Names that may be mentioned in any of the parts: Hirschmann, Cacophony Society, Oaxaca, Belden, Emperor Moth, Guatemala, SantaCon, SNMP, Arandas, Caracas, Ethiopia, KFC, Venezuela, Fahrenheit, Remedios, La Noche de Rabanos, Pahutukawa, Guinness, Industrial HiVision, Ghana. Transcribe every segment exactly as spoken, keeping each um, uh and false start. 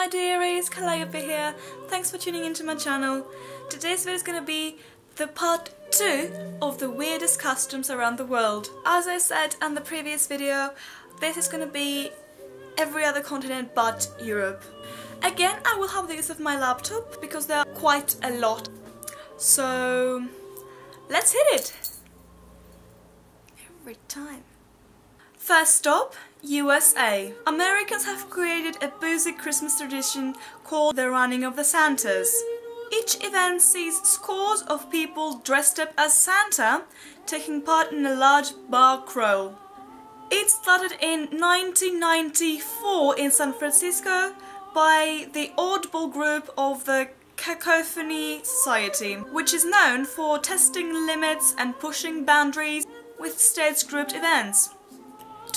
my dearies, Kalei over here. Thanks for tuning into my channel. Today's video is going to be the part two of the weirdest customs around the world. As I said in the previous video, this is going to be every other continent but Europe. Again, I will have the use of my laptop because there are quite a lot. So let's hit it. Every time. First stop, U S A. Americans have created a boozy Christmas tradition called the Running of the Santas. Each event sees scores of people dressed up as Santa taking part in a large bar crawl. It started in nineteen ninety-four in San Francisco by the oddball group of the Cacophony Society, which is known for testing limits and pushing boundaries with stage-grouped events.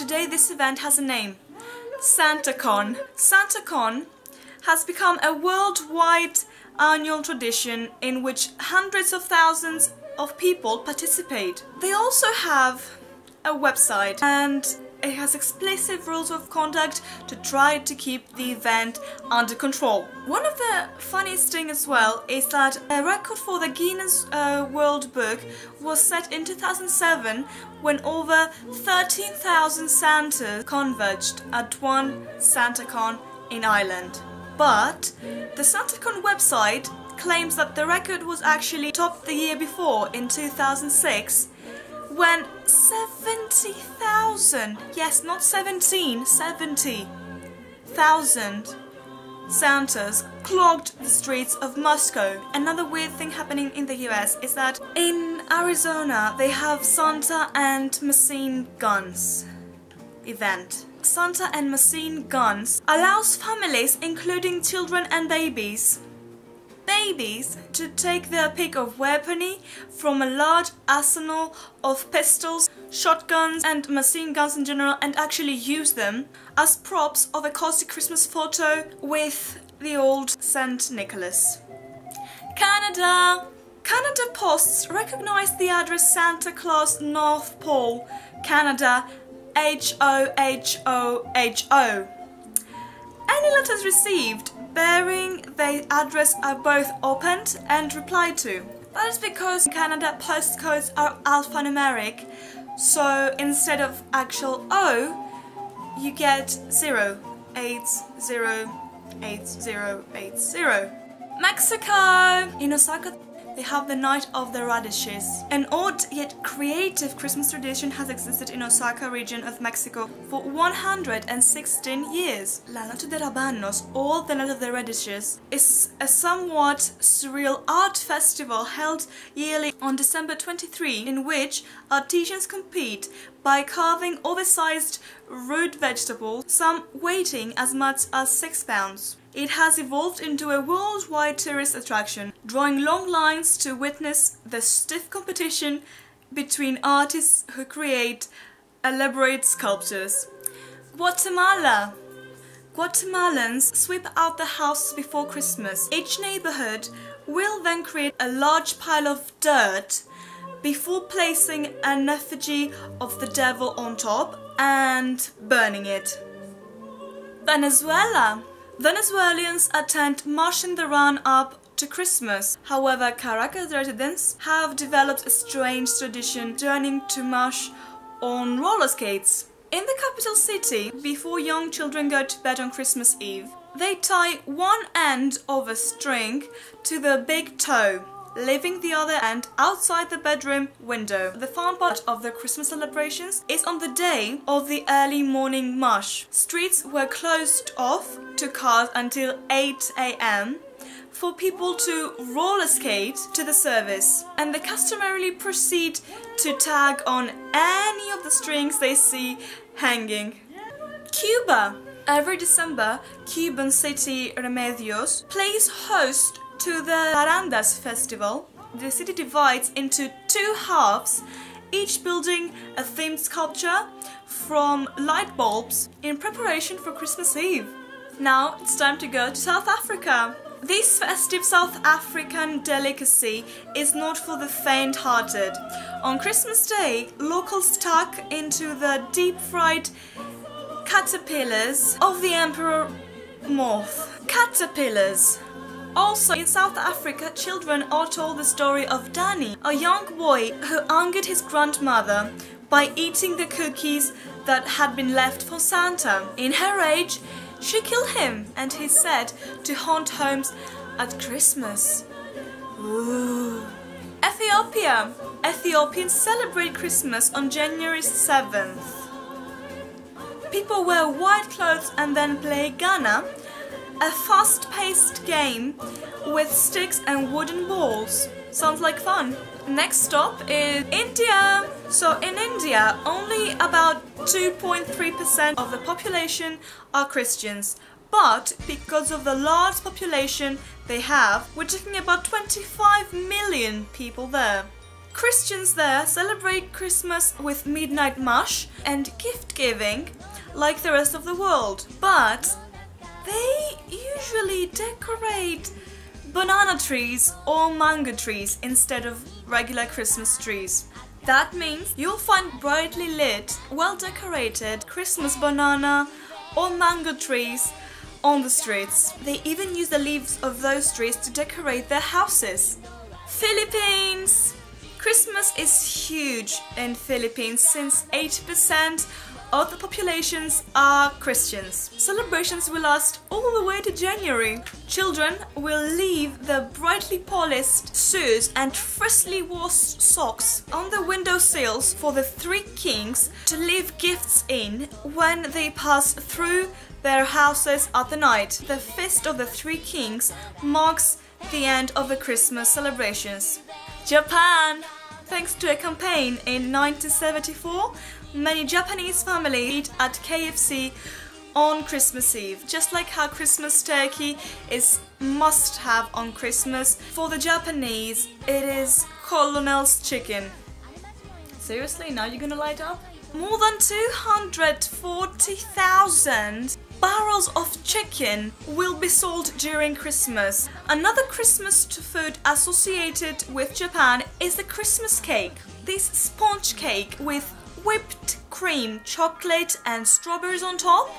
Today this event has a name, SantaCon. SantaCon has become a worldwide annual tradition in which hundreds of thousands of people participate. They also have a website and it has explicit rules of conduct to try to keep the event under control. One of the funniest things as well is that a record for the Guinness uh, World Book was set in two thousand seven when over thirteen thousand Santas converged at one SantaCon in Ireland. But the SantaCon website claims that the record was actually topped the year before in two thousand six when seventy thousand, yes, not seventeen, seventy thousand Santas clogged the streets of Moscow. Another weird thing happening in the U S is that in Arizona they have Santa and machine guns event. Santa and machine guns allows families, including children and babies, babies to take their pick of weaponry from a large arsenal of pistols, shotguns and machine guns in general and actually use them as props of a cozy Christmas photo with the old Saint Nicholas. Canada! Canada posts recognise the address Santa Claus North Pole, Canada, H O H O H O. Any letters received bearing the address are both opened and replied to. That is because in Canada postcodes are alphanumeric, so instead of actual O, you get zero eight zero eight zero eight zero. Mexico! In Oaxaca they have the Night of the Radishes. An odd yet creative Christmas tradition has existed in Oaxaca region of Mexico for one hundred sixteen years. La Noche de Rabanos, or the Night of the Radishes, is a somewhat surreal art festival held yearly on December twenty-third in which artisans compete by carving oversized root vegetables, some weighing as much as six pounds. It has evolved into a worldwide tourist attraction, drawing long lines to witness the stiff competition between artists who create elaborate sculptures. Guatemala. Guatemalans sweep out the houses before Christmas. Each neighborhood will then create a large pile of dirt before placing an effigy of the devil on top and burning it. Venezuela. Venezuelans attend March in the run-up to Christmas. However, Caracas residents have developed a strange tradition turning to March on roller skates. In the capital city, before young children go to bed on Christmas Eve, they tie one end of a string to their big toe, leaving the other end outside the bedroom window. The fun part of the Christmas celebrations is on the day of the early morning march. Streets were closed off to cars until eight A M for people to roller skate to the service, and they customarily proceed to tag on any of the strings they see hanging. Cuba. Every December, Cuban city Remedios plays host to the Arandas festival. The city divides into two halves, each building a themed sculpture from light bulbs in preparation for Christmas Eve. Now it's time to go to South Africa. This festive South African delicacy is not for the faint-hearted. On Christmas Day, locals tuck into the deep-fried caterpillars of the Emperor Moth. caterpillars. Also, in South Africa, children are told the story of Danny, a young boy who angered his grandmother by eating the cookies that had been left for Santa. In her rage, she killed him, and he said to haunt homes at Christmas. Ooh. Ethiopia. Ethiopians celebrate Christmas on January seventh. People wear white clothes and then play Ghana, a fast-paced game with sticks and wooden balls. Sounds like fun. Next stop is India. So in India, only about two point three percent of the population are Christians. But because of the large population they have, we're talking about twenty-five million people there. Christians there celebrate Christmas with midnight mass and gift-giving like the rest of the world. But they usually decorate banana trees or mango trees instead of regular Christmas trees. That means you'll find brightly lit, well-decorated Christmas banana or mango trees on the streets. They even use the leaves of those trees to decorate their houses. Philippines! Christmas is huge in Philippines since eighty percent of the populations are Christians. Celebrations will last all the way to January. Children will leave their brightly polished shoes and freshly washed socks on the window sills for the three kings to leave gifts in when they pass through their houses at the night. The Feast of the Three Kings marks the end of the Christmas celebrations. Japan! Thanks to a campaign in nineteen seventy-four, many Japanese families eat at K F C on Christmas Eve. Just like how Christmas turkey is must-have on Christmas, for the Japanese it is Colonel's chicken. Seriously, now you're gonna light up? More than two hundred forty thousand barrels of chicken will be sold during Christmas. Another Christmas food associated with Japan is the Christmas cake. This sponge cake with whipped cream, chocolate and strawberries on top.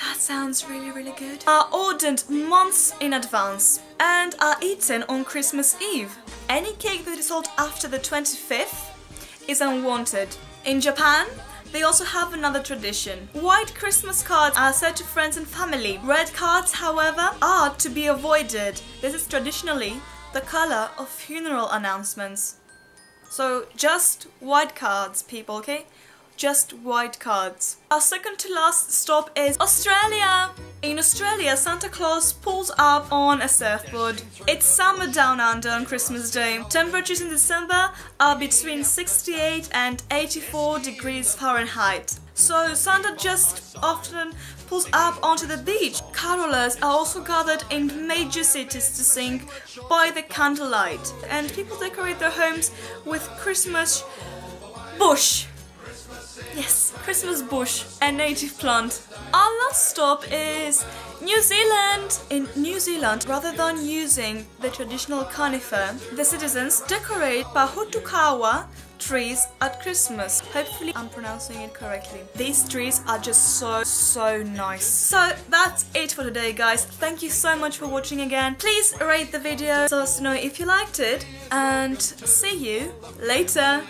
That sounds really, really good. Are ordered months in advance and are eaten on Christmas Eve. Any cake that is sold after the twenty-fifth is unwanted. In Japan, they also have another tradition. White Christmas cards are sent to friends and family. Red cards, however, are to be avoided. This is traditionally the color of funeral announcements. So just white cards, people, okay? Just white cards. Our second to last stop is Australia. In Australia, Santa Claus pulls up on a surfboard. It's summer down under on Christmas Day. Temperatures in December are between sixty-eight and eighty-four degrees Fahrenheit. So Santa just often pulls up onto the beach. Carolers are also gathered in major cities to sing by the candlelight. And people decorate their homes with Christmas bush. Yes, Christmas bush, a native plant. Our last stop is New Zealand. In New Zealand, rather than using the traditional conifer, the citizens decorate Pahutukawa trees at Christmas. Hopefully I'm pronouncing it correctly. These trees are just so, so nice. So that's it for today, guys. Thank you so much for watching again. Please rate the video so as to know if you liked it, and see you later.